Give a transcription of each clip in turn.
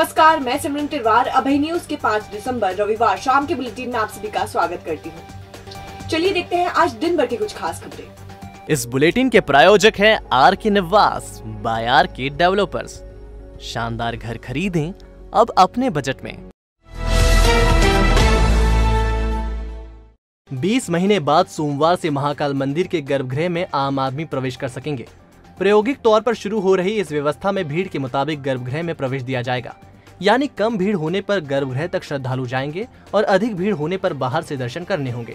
नमस्कार, मैं सिमरन तिवारी अभय न्यूज़ के 5 दिसंबर रविवार शाम के बुलेटिन में आप सभी का स्वागत करती हूं। चलिए देखते हैं आज दिन भर की कुछ खास खबरें। इस बुलेटिन के प्रायोजक हैं आर के निवास बाय आर के डेवलपर्स। शानदार घर खरीदें अब अपने बजट में। 20 महीने बाद सोमवार से महाकाल मंदिर के गर्भगृह में आम आदमी प्रवेश कर सकेंगे। प्रायोगिक तौर पर शुरू हो रही इस व्यवस्था में भीड़ के मुताबिक गर्भगृह में प्रवेश दिया जाएगा, यानी कम भीड़ होने पर गर्भगृह तक श्रद्धालु जाएंगे और अधिक भीड़ होने पर बाहर से दर्शन करने होंगे।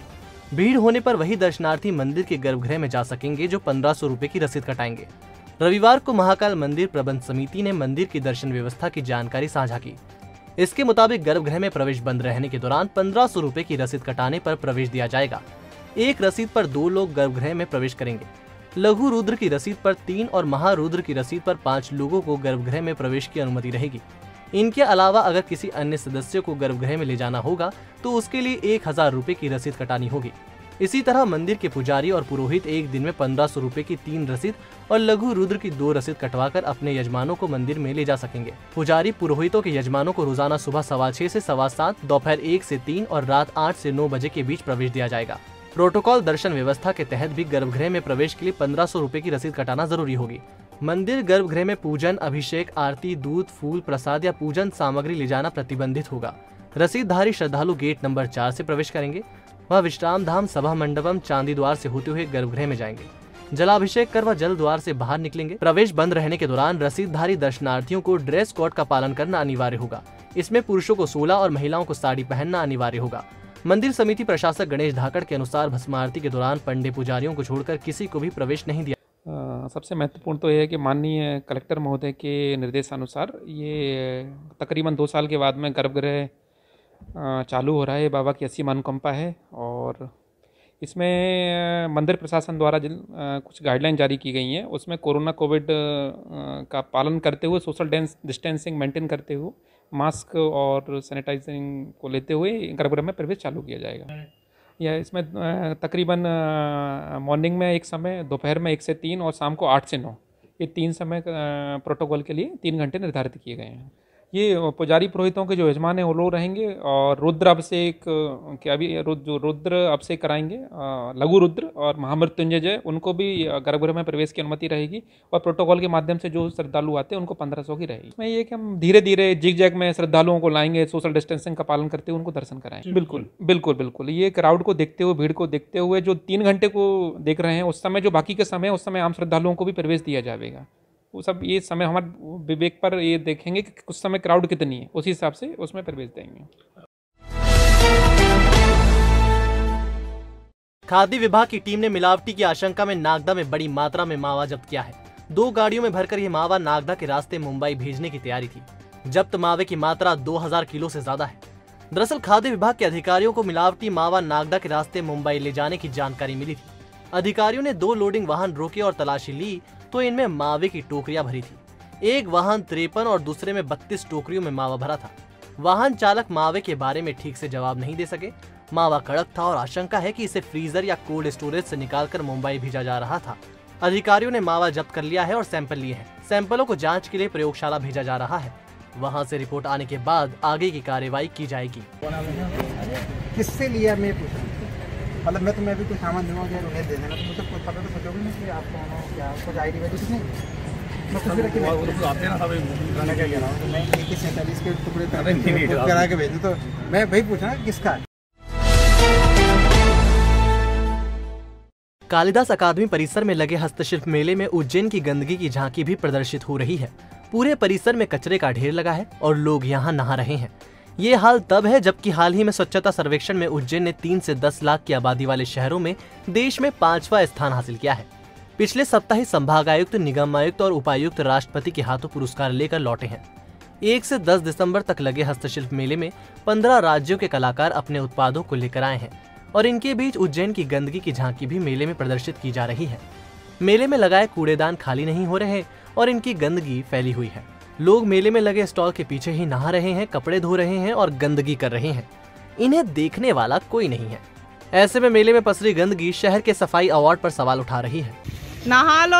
भीड़ होने पर वही दर्शनार्थी मंदिर के गर्भगृह में जा सकेंगे जो 1500 रुपए की रसीद कटाएंगे। रविवार को महाकाल मंदिर प्रबंध समिति ने मंदिर की दर्शन व्यवस्था की जानकारी साझा की। इसके मुताबिक गर्भगृह में प्रवेश बंद रहने के दौरान 1500 रुपए की रसीद कटाने पर प्रवेश दिया जाएगा। एक रसीद पर 2 लोग गर्भगृह में प्रवेश करेंगे। लघु रुद्र की रसीद पर 3 और महारुद्र की रसीद पर 5 लोगों को गर्भगृह में प्रवेश की अनुमति रहेगी। इनके अलावा अगर किसी अन्य सदस्य को गर्भगृह में ले जाना होगा तो उसके लिए 1000 रुपए की रसीद कटानी होगी। इसी तरह मंदिर के पुजारी और पुरोहित एक दिन में 1500 रुपए की 3 रसीद और लघु रुद्र की 2 रसीद कटवाकर अपने यजमानों को मंदिर में ले जा सकेंगे। पुजारी पुरोहितों के यजमानों को रोजाना सुबह 6:15 से 7:15, दोपहर 1 से 3 और रात 8 से 9 बजे के बीच प्रवेश दिया जाएगा। प्रोटोकॉल दर्शन व्यवस्था के तहत भी गर्भगृह में प्रवेश के लिए 1500 रुपए की रसीद कटाना जरूरी होगी। मंदिर गर्भगृह में पूजन, अभिषेक, आरती, दूध, फूल, प्रसाद या पूजन सामग्री ले जाना प्रतिबंधित होगा। रसीदधारी श्रद्धालु गेट नंबर 4 से प्रवेश करेंगे। वह विश्राम धाम, सभा मंडपम, चांदी द्वार से होते हुए गर्भगृह में जाएंगे। जलाभिषेक कर वह जल द्वार से बाहर निकलेंगे। प्रवेश बंद रहने के दौरान रसीदधारी दर्शनार्थियों को ड्रेस कोड का पालन करना अनिवार्य होगा। इसमें पुरुषों को 16 और महिलाओं को साड़ी पहनना अनिवार्य होगा। मंदिर समिति प्रशासक गणेश धाकड़ के अनुसार भस्म आरती के दौरान पंडे पुजारियों को छोड़कर किसी को भी प्रवेश नहीं दिया। सबसे महत्वपूर्ण तो यह है कि माननीय कलेक्टर महोदय के निर्देशानुसार ये तकरीबन 2 साल के बाद में गर्भगृह चालू हो रहा है। बाबा की 80 मनोकामना है और इसमें मंदिर प्रशासन द्वारा कुछ गाइडलाइन जारी की गई हैं। उसमें कोरोना कोविड का पालन करते हुए, सोशल डिस्टेंसिंग मेंटेन करते हुए, मास्क और सैनिटाइजिंग को लेते हुए गर्भगृह में प्रवेश चालू किया जाएगा। यह इसमें तकरीबन मॉर्निंग में एक समय, दोपहर में 1 से 3 और शाम को 8 से 9, ये 3 समय प्रोटोकॉल के लिए 3 घंटे निर्धारित किए गए हैं। ये पुजारी पुरोहितों के जो यजमान हैं वो लोग रहेंगे और रुद्र अभिषेक के अभी जो रुद्र अभिषेक कराएंगे, लघु रुद्र और महामृत्युंजय, उनको भी गर्भगृह में प्रवेश की अनुमति रहेगी और प्रोटोकॉल के माध्यम से जो श्रद्धालु आते हैं उनको 1500 की रहेगी। इसमें ये कि हम धीरे धीरे जिग-जैग में श्रद्धालुओं को लाएंगे, सोशल डिस्टेंसिंग का पालन करते हुए उनको दर्शन कराएंगे। बिल्कुल बिल्कुल बिल्कुल, ये क्राउड को देखते हुए, भीड़ को देखते हुए जो 3 घंटे को देख रहे हैं उस समय, जो बाकी के समय उस समय आम श्रद्धालुओं को भी प्रवेश दिया जाएगा। वो सब ये समय हमारे विवेक पर ये देखेंगे कि उस समय क्राउड कितनी है, उसी हिसाब से उसमें प्रवेश देंगे। खाद्य विभाग की टीम ने मिलावटी की आशंका में नागदा में बड़ी मात्रा में मावा जब्त किया है। 2 गाड़ियों में भरकर यह मावा नागदा के रास्ते मुंबई भेजने की तैयारी थी। जब्त मावे की मात्रा 2000 किलो से ज्यादा है। दरअसल खाद्य विभाग के अधिकारियों को मिलावटी मावा नागदा के रास्ते मुंबई ले जाने की जानकारी मिली थी। अधिकारियों ने 2 लोडिंग वाहन रोके और तलाशी ली तो इनमें मावे की टोकरियां भरी थी। एक वाहन 53 और दूसरे में 32 टोकरियों में मावा भरा था। वाहन चालक मावे के बारे में ठीक से जवाब नहीं दे सके। मावा कड़क था और आशंका है कि इसे फ्रीजर या कोल्ड स्टोरेज से निकालकर मुंबई भेजा जा रहा था। अधिकारियों ने मावा जब्त कर लिया है और सैंपल लिए हैं। सैंपलों को जाँच के लिए प्रयोगशाला भेजा जा रहा है। वहाँ से रिपोर्ट आने के बाद आगे की कार्यवाही की जाएगी। किससे लिया? मतलब मैं तुम्हें अभी कुछ सामान दूंगा या उन्हें दे देना, तो मुझे कुछ पता तो सोचोगे नहीं कि आपको क्या कुछ आईडी वगैरह कुछ नहीं, मैं कुछ भी रखी नहीं क्या कह रहा हूँ। तो मैं 2147 के टुकड़े करा के भेजूँ तो मैं वही पूछना किसका। कालिदास अकादमी परिसर में लगे हस्तशिल्प मेले में उज्जैन की गंदगी की झांकी भी प्रदर्शित हो रही है। पूरे परिसर में कचरे का ढेर लगा है और लोग यहाँ नहा रहे हैं। ये हाल तब है जबकि हाल ही में स्वच्छता सर्वेक्षण में उज्जैन ने 3 से 10 लाख की आबादी वाले शहरों में देश में 5वां स्थान हासिल किया है। पिछले सप्ताह ही संभागायुक्त, निगमायुक्त और उपायुक्त राष्ट्रपति के हाथों पुरस्कार लेकर लौटे हैं। 1 से 10 दिसंबर तक लगे हस्तशिल्प मेले में 15 राज्यों के कलाकार अपने उत्पादों को लेकर आए हैं और इनके बीच उज्जैन की गंदगी की झांकी भी मेले में प्रदर्शित की जा रही है। मेले में लगाए कूड़ेदान खाली नहीं हो रहे और इनकी गंदगी फैली हुई है। लोग मेले में लगे स्टॉल के पीछे ही नहा रहे हैं, कपड़े धो रहे हैं और गंदगी कर रहे हैं। इन्हें देखने वाला कोई नहीं है। ऐसे में मेले में पसरी गंदगी शहर के सफाई अवार्ड पर सवाल उठा रही है। नहा लो,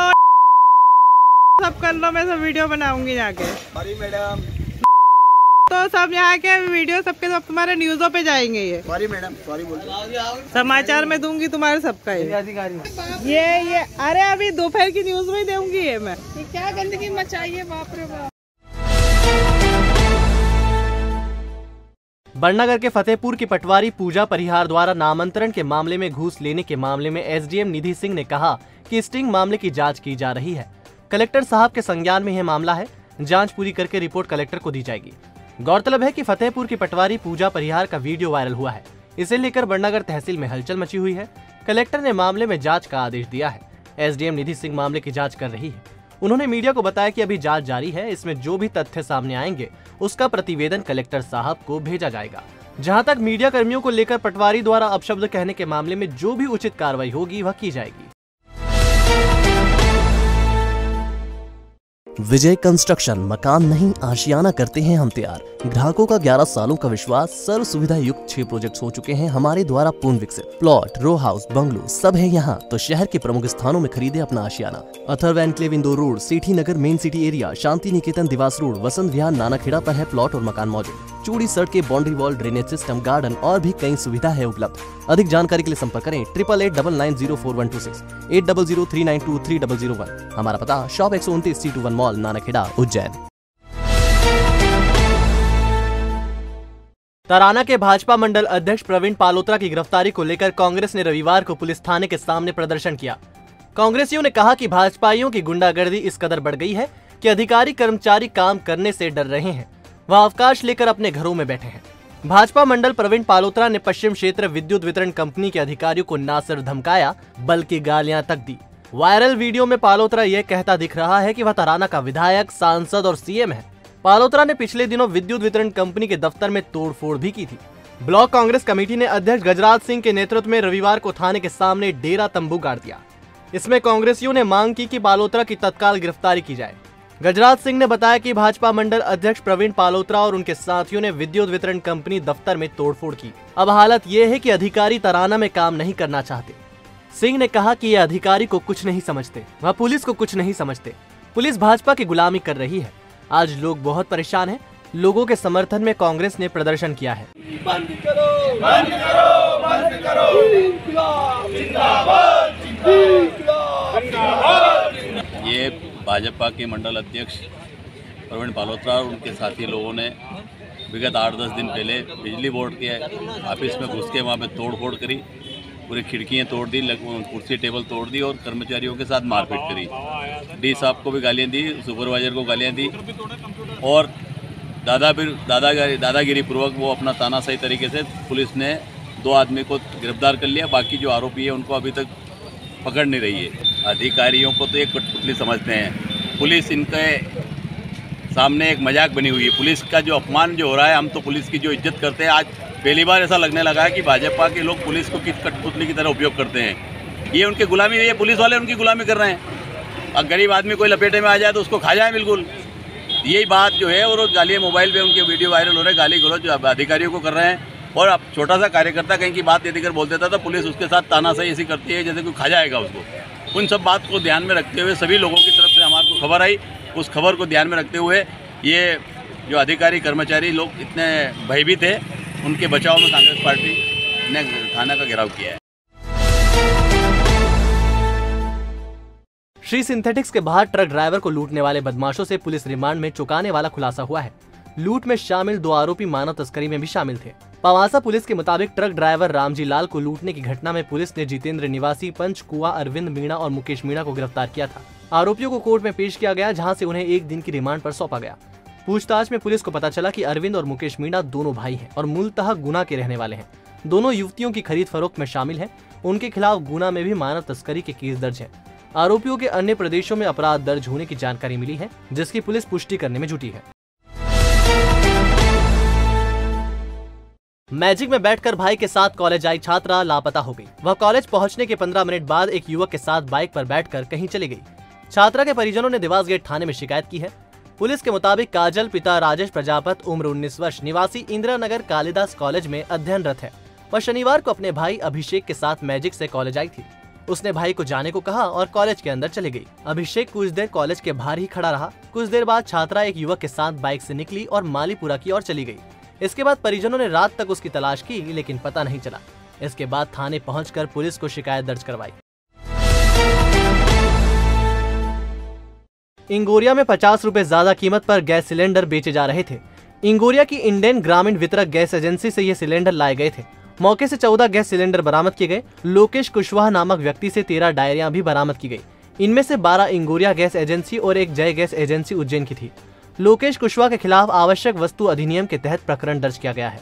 सब कर लो, मैं सब वीडियो बनाऊंगी जाके। तो सब यहाँ के वीडियो सबके सब तुम्हारे न्यूज़ों पे जाएंगे। ये सॉरी मैडम, सॉरी बोल समाचार में दूंगी तुम्हारे सबका ये अरे अभी दोपहर की न्यूज़ में दूंगी ये मैं। ये क्या गंदगी मचाई है, बाप रे बाप। बरनागर के फतेहपुर की पटवारी पूजा परिहार द्वारा नामांतरण के मामले में घूस लेने के मामले में एसडीएम निधि सिंह ने कहा कि स्टिंग मामले की जांच की जा रही है। कलेक्टर साहब के संज्ञान में यह मामला है, जांच पूरी करके रिपोर्ट कलेक्टर को दी जाएगी। गौरतलब है कि फतेहपुर की पटवारी पूजा परिहार का वीडियो वायरल हुआ है, इसे लेकर बरनागर तहसील में हलचल मची हुई है। कलेक्टर ने मामले में जाँच का आदेश दिया है। एसडीएम निधि सिंह मामले की जाँच कर रही है। उन्होंने मीडिया को बताया कि अभी जांच जारी है, इसमें जो भी तथ्य सामने आएंगे उसका प्रतिवेदन कलेक्टर साहब को भेजा जाएगा। जहां तक मीडिया कर्मियों को लेकर पटवारी द्वारा अपशब्द कहने के मामले में जो भी उचित कार्रवाई होगी वह की जाएगी। विजय कंस्ट्रक्शन मकान नहीं आशियाना करते हैं हम तैयार। ग्राहकों का 11 सालों का विश्वास, सर्व सुविधा युक्त 6 प्रोजेक्ट्स हो चुके हैं हमारे द्वारा पूर्ण विकसित। प्लॉट, रो हाउस, बंगलो सब है यहाँ, तो शहर के प्रमुख स्थानों में खरीदे अपना आशियाना। Atharva enclave Indore road, Sethi Nagar main city area, Shanti Niketan Dewas road, Vasant Vihar Nanakheda पर है प्लॉट और मकान मौजूद। चूड़ी सड़क के boundary wall, drainage system, garden और भी कई सुविधा है उपलब्ध। अधिक जानकारी के लिए संपर्क करें 8889904126 8003923001। हमारा पता shop 129 C21 mall Nanakheda Ujjain. Tarana के भाजपा मंडल अध्यक्ष प्रवीण पालोत्रा की गिरफ्तारी को लेकर कांग्रेस ने रविवार को पुलिस थाने के सामने प्रदर्शन किया। कांग्रेसियों ने कहा कि भाजपाइयों की गुंडागर्दी इस कदर बढ़ गई है कि अधिकारी कर्मचारी काम करने से डर रहे हैं, वह अवकाश लेकर अपने घरों में बैठे हैं। भाजपा मंडल प्रवीण पालोत्रा ने पश्चिम क्षेत्र विद्युत वितरण कंपनी के अधिकारियों को न सिर्फ धमकाया बल्कि गालियां तक दी। वायरल वीडियो में पालोत्रा यह कहता दिख रहा है कि वह तराना का विधायक, सांसद और सीएम है। पालोत्रा ने पिछले दिनों विद्युत वितरण कंपनी के दफ्तर में तोड़फोड़ भी की थी। ब्लॉक कांग्रेस कमेटी ने अध्यक्ष गजराज सिंह के नेतृत्व में रविवार को थाने के सामने डेरा तंबू गाड़ दिया। इसमें कांग्रेसियों ने मांग की कि पालोत्रा की तत्काल गिरफ्तारी की जाए। गजराज सिंह ने बताया कि भाजपा मंडल अध्यक्ष प्रवीण पालोत्रा और उनके साथियों ने विद्युत वितरण कंपनी दफ्तर में तोड़फोड़ की। अब हालत ये है कि अधिकारी तराना में काम नहीं करना चाहते। सिंह ने कहा कि ये अधिकारी को कुछ नहीं समझते, वह पुलिस को कुछ नहीं समझते। पुलिस भाजपा की गुलामी कर रही है। आज लोग बहुत परेशान है। लोगों के समर्थन में कांग्रेस ने प्रदर्शन किया है। बंद करो, बंद करो, बंद करो। जिंदाबाद, जिंदाबाद, जिंदाबाद, जिंदाबाद। ये भाजपा के मंडल अध्यक्ष प्रवीण पालोत्रा और उनके साथी लोगों ने विगत 8-10 दिन पहले बिजली बोर्ड के ऑफिस में घुस के वहाँ पर तोड़फोड़ करी, पूरी खिड़कियाँ तोड़ दी, कुर्सी टेबल तोड़ दी और कर्मचारियों के साथ मारपीट करी। डी साहब को भी गालियाँ दी, सुपरवाइजर को गालियाँ दी और दादागिरी पूर्वक वो अपना तानाशाही तरीके से पुलिस ने 2 आदमी को गिरफ्तार कर लिया। बाकी जो आरोपी है उनको अभी तक पकड़ नहीं रही है। अधिकारियों को तो एक कठपुतली समझते हैं। पुलिस इनके सामने एक मजाक बनी हुई है। पुलिस का जो अपमान जो हो रहा है, हम तो पुलिस की जो इज्जत करते हैं, आज पहली बार ऐसा लगने लगा है कि भाजपा के लोग पुलिस को किस कठपुतली की तरह उपयोग करते हैं। ये उनकी गुलामी है, पुलिस वाले उनकी गुलामी कर रहे हैं। अब गरीब आदमी कोई लपेटे में आ जाए तो उसको खा जाए बिल्कुल, यही बात जो है। और गाली मोबाइल पे उनके वीडियो वायरल हो रहे हैं, गाली गलौज जो अधिकारियों को कर रहे हैं। और अब छोटा सा कार्यकर्ता कहीं की बात दे देकर बोल देता था, पुलिस उसके साथ तानाशाही ऐसी करती है जैसे कोई खा जाएगा उसको। उन सब बात को ध्यान में रखते हुए सभी लोगों की तरफ से हमारे को खबर आई, उस खबर को ध्यान में रखते हुए ये जो अधिकारी कर्मचारी लोग इतने भयभीत है, उनके बचाव में कांग्रेस पार्टी ने थाना का घेराव किया है। श्री सिंथेटिक्स के बाहर ट्रक ड्राइवर को लूटने वाले बदमाशों से पुलिस रिमांड में चौंकाने वाला खुलासा हुआ है। लूट में शामिल 2 आरोपी मानव तस्करी में भी शामिल थे। पवासा पुलिस के मुताबिक ट्रक ड्राइवर रामजी लाल को लूटने की घटना में पुलिस ने जितेंद्र निवासी पंचकुआ अरविंद मीणा और मुकेश मीणा को गिरफ्तार किया था। आरोपियों को कोर्ट में पेश किया गया, जहाँ से उन्हें 1 दिन की रिमांड पर सौंपा गया। पूछताछ में पुलिस को पता चला कि अरविंद और मुकेश मीणा दोनों भाई हैं और मूलतः गुना के रहने वाले हैं। दोनों युवतियों की खरीद फरोख्त में शामिल है। उनके खिलाफ गुना में भी मानव तस्करी के केस दर्ज है। आरोपियों के अन्य प्रदेशों में अपराध दर्ज होने की जानकारी मिली है, जिसकी पुलिस पुष्टि करने में जुटी है। मैजिक में बैठकर भाई के साथ कॉलेज आई छात्रा लापता हो गई। वह कॉलेज पहुंचने के 15 मिनट बाद एक युवक के साथ बाइक पर बैठकर कहीं चली गई। छात्रा के परिजनों ने देवास गेट थाने में शिकायत की है। पुलिस के मुताबिक काजल पिता राजेश प्रजापत उम्र 19 वर्ष निवासी इंदिरा नगर कालिदास कॉलेज में अध्ययनरत है। वह शनिवार को अपने भाई अभिषेक के साथ मैजिक से कॉलेज आई थी। उसने भाई को जाने को कहा और कॉलेज के अंदर चली गई। अभिषेक कुछ देर कॉलेज के बाहर ही खड़ा रहा। कुछ देर बाद छात्रा एक युवक के साथ बाइक से निकली और मालीपुरा की ओर चली गई। इसके बाद परिजनों ने रात तक उसकी तलाश की लेकिन पता नहीं चला। इसके बाद थाने पहुंचकर पुलिस को शिकायत दर्ज करवाई। इंगोरिया में 50 रूपए ज्यादा कीमत पर गैस सिलेंडर बेचे जा रहे थे। इंगोरिया की इंडियन ग्रामीण वितरक गैस एजेंसी से ये सिलेंडर लाए गए थे। मौके से 14 गैस सिलेंडर बरामद किए गए। लोकेश कुशवाहा नामक व्यक्ति से 13 डायरियां भी बरामद की गई। इनमें से 12 इंगोरिया गैस एजेंसी और एक जय गैस एजेंसी उज्जैन की थी। लोकेश कुशवाहा के खिलाफ आवश्यक वस्तु अधिनियम के तहत प्रकरण दर्ज किया गया है।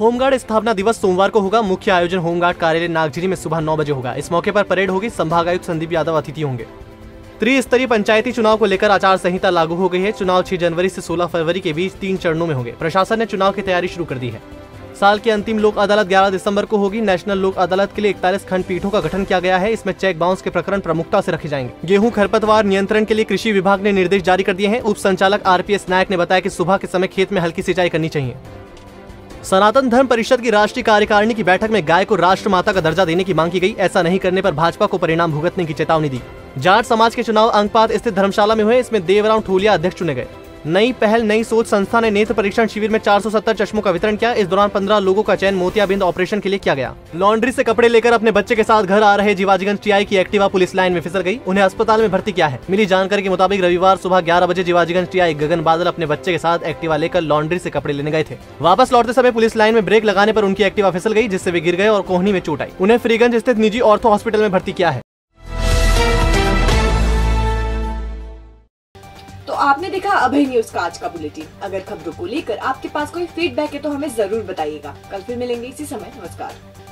होमगार्ड स्थापना दिवस सोमवार को होगा। मुख्य आयोजन होमगार्ड कार्यालय नागझिरी में सुबह 9 बजे होगा। इस मौके पर परेड होगी। संभागायुक्त संदीप यादव अतिथि होंगे। त्रिस्तरीय पंचायती चुनाव को लेकर आचार संहिता लागू हो गई है। चुनाव 6 जनवरी से 16 फरवरी के बीच 3 चरणों में होंगे। प्रशासन ने चुनाव की तैयारी शुरू कर दी है। साल की अंतिम लोक अदालत 11 दिसंबर को होगी। नेशनल लोक अदालत के लिए 41 खंडपीठों का गठन किया गया है। इसमें चेक बाउंस के प्रकरण प्रमुखता से रखे जाएंगे। गेहूं खरपतवार नियंत्रण के लिए कृषि विभाग ने निर्देश जारी कर दिए हैं। उप संचालक आरपीएस नायक ने बताया कि सुबह के समय खेत में हल्की सिंचाई करनी चाहिए। सनातन धर्म परिषद की राष्ट्रीय कार्यकारिणी की बैठक में गाय को राष्ट्रमाता का दर्जा देने की मांग की गई। ऐसा नहीं करने पर भाजपा को परिणाम भुगतने की चेतावनी दी। जाट समाज के चुनाव अंकपात स्थित धर्मशाला में हुए। इसमें देवराव ठोलिया अध्यक्ष चुने गए। नई पहल नई सोच संस्था ने नेत्र परीक्षण शिविर में 470 चश्मों का वितरण किया। इस दौरान 15 लोगों का चयन मोतियाबिंद ऑपरेशन के लिए किया गया। लॉन्ड्री से कपड़े लेकर अपने बच्चे के साथ घर आ रहे जीवाजीगंज टीआई की एक्टिवा पुलिस लाइन में फिसल गई। उन्हें अस्पताल में भर्ती किया है। मिली जानकारी के मुताबिक रविवार सुबह 11 बजे जीवाजीगंज टीआई गगन बादल अपने बच्चे के साथ एक्टिवा लेकर लॉन्ड्री से कपड़े लेने गए थे। वापस लौटते समय पुलिस लाइन में ब्रेक लगाने पर उनकी एक्टिवा फिसल गई, जिससे वे गिर गए और कोहनी में चोट आई। उन्हें फ्रीगंज स्थित निजी ऑर्थो हॉस्पिटल में भर्ती किया है। तो आपने देखा अभय न्यूज़ का आज का बुलेटिन। अगर खबरों को लेकर आपके पास कोई फीडबैक है तो हमें जरूर बताइएगा। कल फिर मिलेंगे इसी समय। नमस्कार।